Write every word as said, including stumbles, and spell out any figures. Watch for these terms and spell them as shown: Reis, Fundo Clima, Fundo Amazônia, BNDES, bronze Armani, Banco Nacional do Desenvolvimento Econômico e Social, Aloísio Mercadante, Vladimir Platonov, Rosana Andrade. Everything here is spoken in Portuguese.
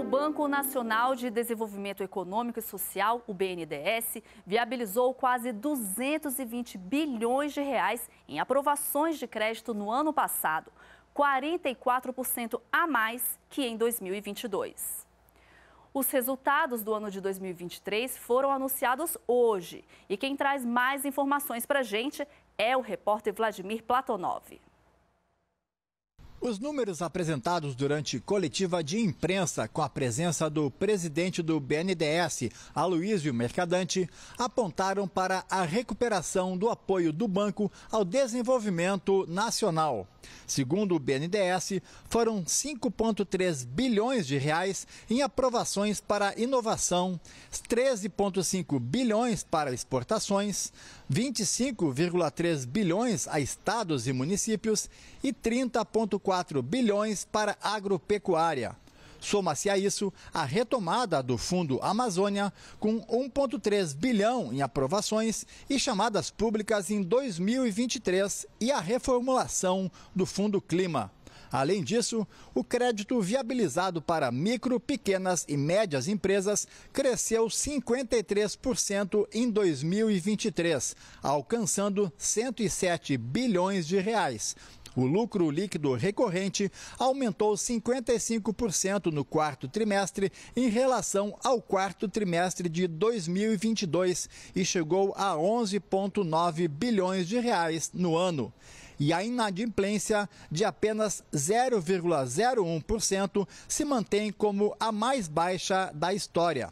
O Banco Nacional de Desenvolvimento Econômico e Social, o B N D E S, viabilizou quase duzentos e vinte bilhões de reais em aprovações de crédito no ano passado, quarenta e quatro por cento a mais que em dois mil e vinte e dois. Os resultados do ano de dois mil e vinte e três foram anunciados hoje. E quem traz mais informações para a gente é o repórter Vladimir Platonov. Os números apresentados durante coletiva de imprensa com a presença do presidente do B N D E S, Aloísio Mercadante, apontaram para a recuperação do apoio do banco ao desenvolvimento nacional. Segundo o B N D E S, foram cinco vírgula três bilhões de reais em aprovações para inovação, treze vírgula cinco bilhões para exportações, vinte e cinco vírgula três bilhões a estados e municípios e trinta vírgula quatro bilhões para agropecuária. Soma-se a isso a retomada do Fundo Amazônia, com um vírgula três bilhão em aprovações e chamadas públicas em dois mil e vinte e três, e a reformulação do Fundo Clima. Além disso, o crédito viabilizado para micro, pequenas e médias empresas cresceu cinquenta e três por cento em dois mil e vinte e três, alcançando cento e sete bilhões de reais. O lucro líquido recorrente aumentou cinquenta e cinco por cento no quarto trimestre em relação ao quarto trimestre de dois mil e vinte e dois e chegou a onze vírgula nove bilhões de reais no ano. E a inadimplência de apenas zero vírgula zero um por cento se mantém como a mais baixa da história.